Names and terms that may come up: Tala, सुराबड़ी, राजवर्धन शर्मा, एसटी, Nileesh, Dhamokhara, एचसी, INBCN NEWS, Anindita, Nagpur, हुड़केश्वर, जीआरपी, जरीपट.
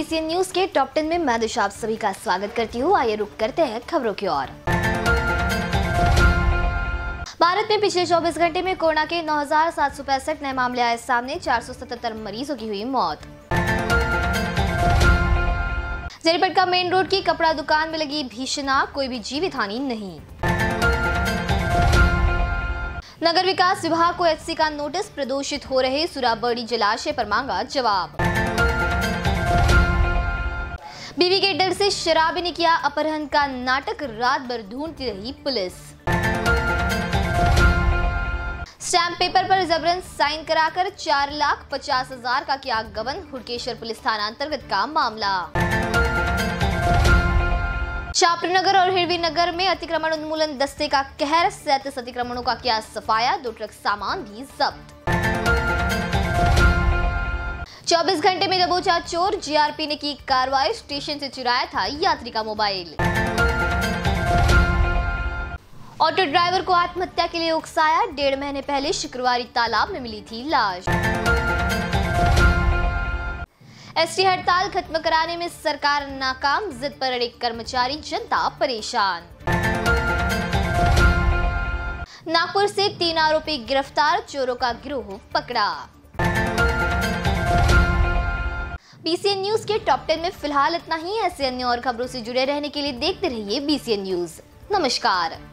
INBCN news के top 10 में मैं दिशा आप सभी का स्वागत करती हूँ। आइए रुक करते हैं खबरों की ओर। भारत में पिछले 24 घंटे में कोरोना के 9,765 नए मामले आए सामने, 477 मरीजों की हुई मौत। जरीपट का मेन रोड की कपड़ा दुकान में लगी भीषण आग, कोई भी जीवित हानि नहीं। नगर विकास विभाग को एचसी का नोटिस, प्रदूषित हो रहे सुराबड़ी जलाशय पर मांगा जवाब। बीवी के डर से शराबी ने किया अपहरण का नाटक, रात भर ढूंढती रही पुलिस। स्टैम्प पेपर पर जबरन साइन कराकर 4,50,000 का किया गबन, हुड़केश्वर पुलिस थाना अंतर्गत का मामला। शाहपुर नगर और हिरवी नगर में अतिक्रमण उन्मूलन दस्ते का कहर, 37 अतिक्रमणों का किया सफाया, 2 ट्रक सामान भी जब्त। 24 घंटे में दबोचा चोर, जीआरपी ने की कार्रवाई, स्टेशन से चुराया था यात्री का मोबाइल। ऑटो ड्राइवर को आत्महत्या के लिए उकसाया, 1.5 महीने पहले शुक्रवार तालाब में मिली थी लाश। एसटी हड़ताल खत्म कराने में सरकार नाकाम, जिद पर अड़े कर्मचारी, जनता परेशान। नागपुर से 3 आरोपी गिरफ्तार, चोरों का गिरोह पकड़ा। INBCN न्यूज के टॉप 10 में फिलहाल इतना ही। ऐसे अन्य और खबरों से जुड़े रहने के लिए देखते रहिए INBCN न्यूज। नमस्कार।